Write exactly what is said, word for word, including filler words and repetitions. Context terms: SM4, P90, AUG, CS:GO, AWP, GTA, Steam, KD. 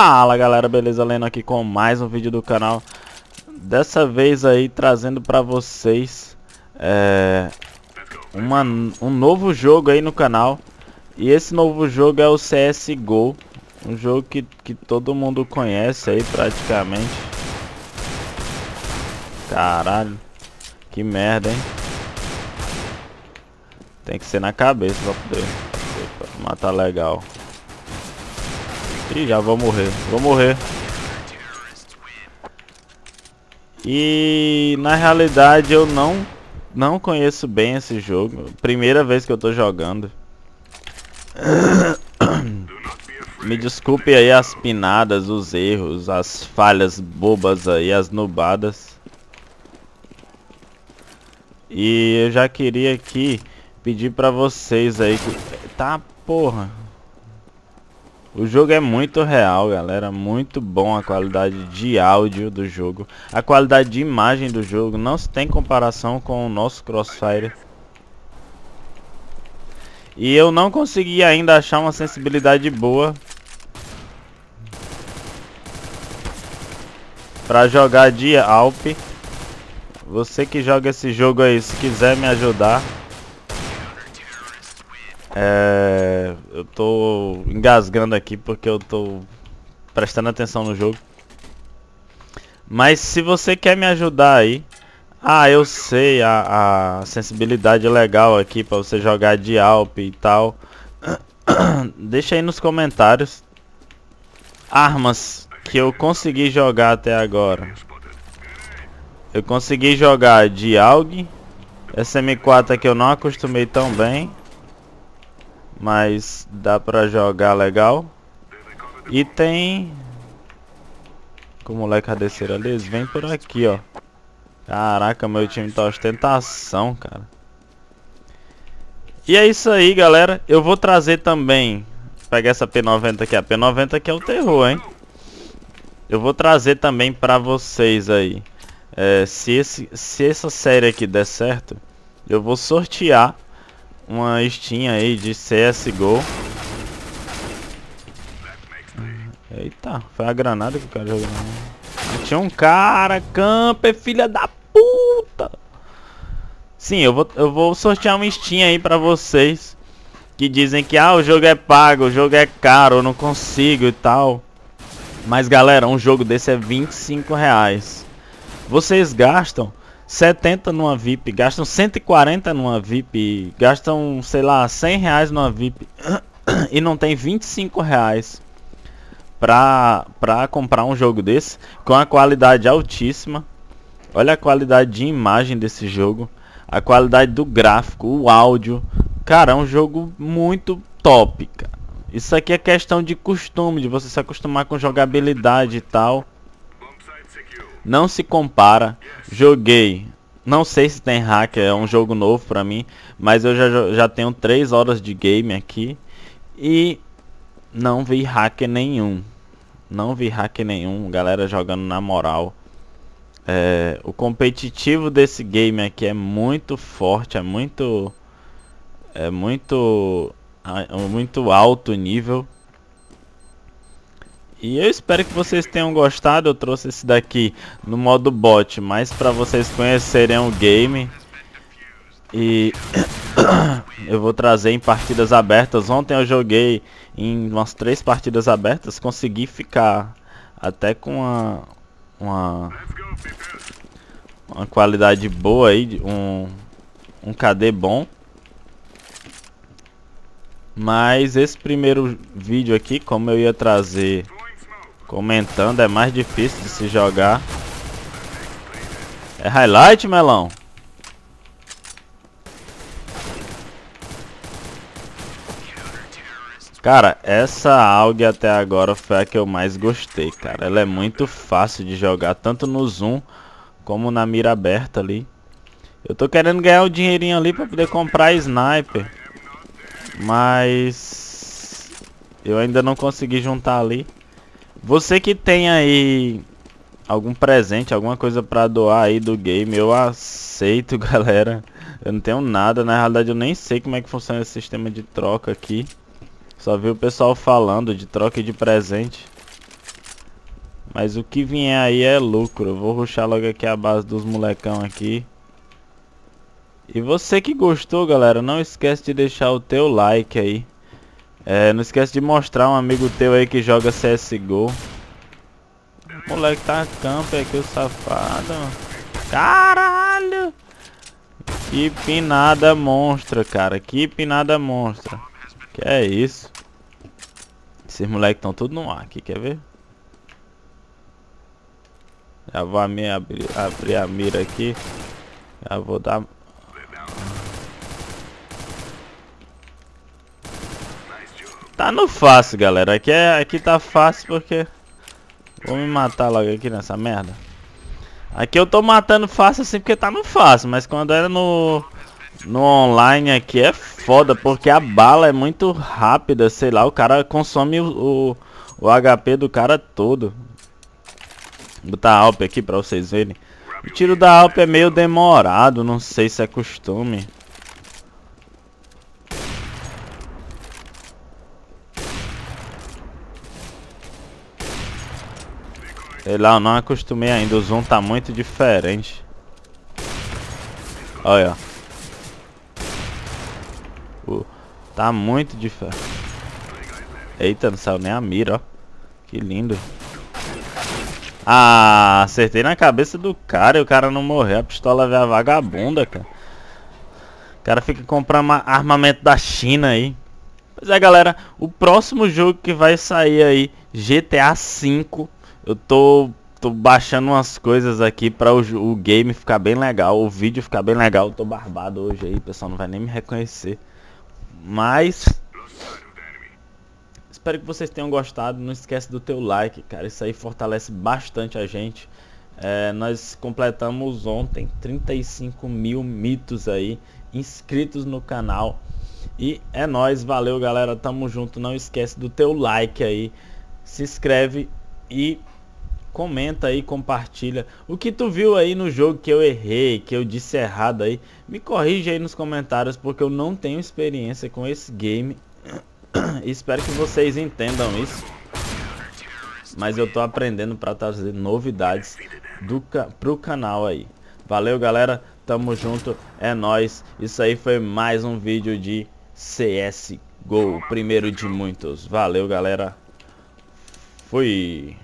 Fala galera, beleza? Leno aqui com mais um vídeo do canal. Dessa vez aí trazendo pra vocês é, uma, um novo jogo aí no canal. E esse novo jogo é o C S G O. Um jogo que, que todo mundo conhece aí praticamente. Caralho, que merda, hein? Tem que ser na cabeça pra poder, pra poder matar legal. Ih, já vou morrer, vou morrer. E na realidade eu não, não conheço bem esse jogo. Primeira vez que eu tô jogando. Me desculpe aí as pinadas, os erros, as falhas bobas aí, as nubadas. E eu já queria aqui pedir pra vocês aí que... Tá, porra. O jogo é muito real, galera, muito bom a qualidade de áudio do jogo. A qualidade de imagem do jogo não se tem comparação com o nosso Crossfire. E eu não consegui ainda achar uma sensibilidade boa pra jogar de A W P. Você que joga esse jogo aí, se quiser me ajudar. É, eu tô engasgando aqui porque eu tô prestando atenção no jogo. Mas se você quer me ajudar aí... Ah, eu sei, a, a sensibilidade legal aqui pra você jogar de A W P e tal. Deixa aí nos comentários armas que eu consegui jogar até agora. Eu consegui jogar de A U G. S M quatro aqui eu não acostumei tão bem, mas dá pra jogar legal. E tem... Como o moleque a descer ali, eles vêm por aqui, ó. Caraca, meu time tá ostentação, cara. E é isso aí, galera. Eu vou trazer também... Pegar essa P noventa aqui. A P noventa aqui é o terror, hein. Eu vou trazer também pra vocês aí. É, se, esse, se essa série aqui der certo, eu vou sortear uma Steam aí de C S G O. Eita, foi a granada que o cara jogou. Tinha um cara, camper, filha da puta. Sim, eu vou, eu vou sortear uma Steam aí pra vocês que dizem que ah, o jogo é pago, o jogo é caro, eu não consigo e tal. Mas galera, um jogo desse é vinte e cinco reais. Vocês gastam setenta numa V I P, gastam cento e quarenta numa V I P, gastam, sei lá, cem reais numa V I P e não tem vinte e cinco reais pra, pra comprar um jogo desse com a qualidade altíssima. Olha a qualidade de imagem desse jogo, a qualidade do gráfico, o áudio. Cara, é um jogo muito top, cara. Isso aqui é questão de costume, de você se acostumar com jogabilidade e tal. Não se compara. Joguei, não sei se tem hack, é um jogo novo pra mim, mas eu já, já tenho três horas de game aqui e não vi hack nenhum. Não vi hack nenhum, galera jogando na moral. É, o competitivo desse game aqui é muito forte, é muito, é muito, é muito alto nível. E eu espero que vocês tenham gostado. Eu trouxe esse daqui no modo bot, mas para vocês conhecerem o game. E eu vou trazer em partidas abertas. Ontem eu joguei em umas três partidas abertas. Consegui ficar até com uma, uma, uma qualidade boa aí, um, um K D bom. Mas esse primeiro vídeo aqui, como eu ia trazer... Comentando, é mais difícil de se jogar. É highlight, melão? Cara, essa A U G até agora foi a que eu mais gostei, cara. Ela é muito fácil de jogar, tanto no zoom como na mira aberta ali. Eu tô querendo ganhar o dinheirinho ali pra poder comprar sniper, mas eu ainda não consegui juntar ali. Você que tem aí algum presente, alguma coisa pra doar aí do game, eu aceito, galera. Eu não tenho nada, na realidade eu nem sei como é que funciona esse sistema de troca aqui. Só vi o pessoal falando de troca e de presente. Mas o que vier aí é lucro. Eu vou rushar logo aqui a base dos molecão aqui. E você que gostou, galera, não esquece de deixar o teu like aí. É, não esquece de mostrar um amigo teu aí que joga C S G O. O moleque tá campo aqui, o safado. Caralho! Que pinada monstra, cara. Que pinada monstra. Que é isso? Esses moleques estão tudo no ar aqui, quer ver? Já vou abrir, abrir a mira aqui. Já vou dar... Tá no fácil, galera. Aqui, é, aqui tá fácil porque... Vou me matar logo aqui nessa merda. Aqui eu tô matando fácil assim porque tá no fácil. Mas quando era no... No online aqui é foda. Porque a bala é muito rápida. Sei lá, o cara consome o... O, o H P do cara todo. Vou botar a A W P aqui pra vocês verem. O tiro da A W P é meio demorado. Não sei se é costume. Sei lá, eu não acostumei ainda, o zoom tá muito diferente. Olha, uh, tá muito diferente. Eita, não saiu nem a mira, ó. Que lindo. Ah, acertei na cabeça do cara e o cara não morreu. A pistola veio a vagabunda, cara. O cara fica comprando armamento da China aí. Pois é, galera, o próximo jogo que vai sair aí, G T A cinco. Eu tô, tô baixando umas coisas aqui pra o, o game ficar bem legal, o vídeo ficar bem legal. Eu tô barbado hoje aí, pessoal, não vai nem me reconhecer. Mas... Espero que vocês tenham gostado. Não esquece do teu like, cara. Isso aí fortalece bastante a gente. É, nós completamos ontem trinta e cinco mil mitos aí, inscritos no canal. E é nóis, valeu, galera. Tamo junto. Não esquece do teu like aí. Se inscreve e... Comenta aí, compartilha. O que tu viu aí no jogo que eu errei, que eu disse errado aí, me corrige aí nos comentários, porque eu não tenho experiência com esse game. Espero que vocês entendam isso. Mas eu tô aprendendo pra trazer novidades do ca pro canal aí. Valeu, galera. Tamo junto. É nóis. Isso aí foi mais um vídeo de C S G O. Primeiro de muitos. Valeu, galera. Fui.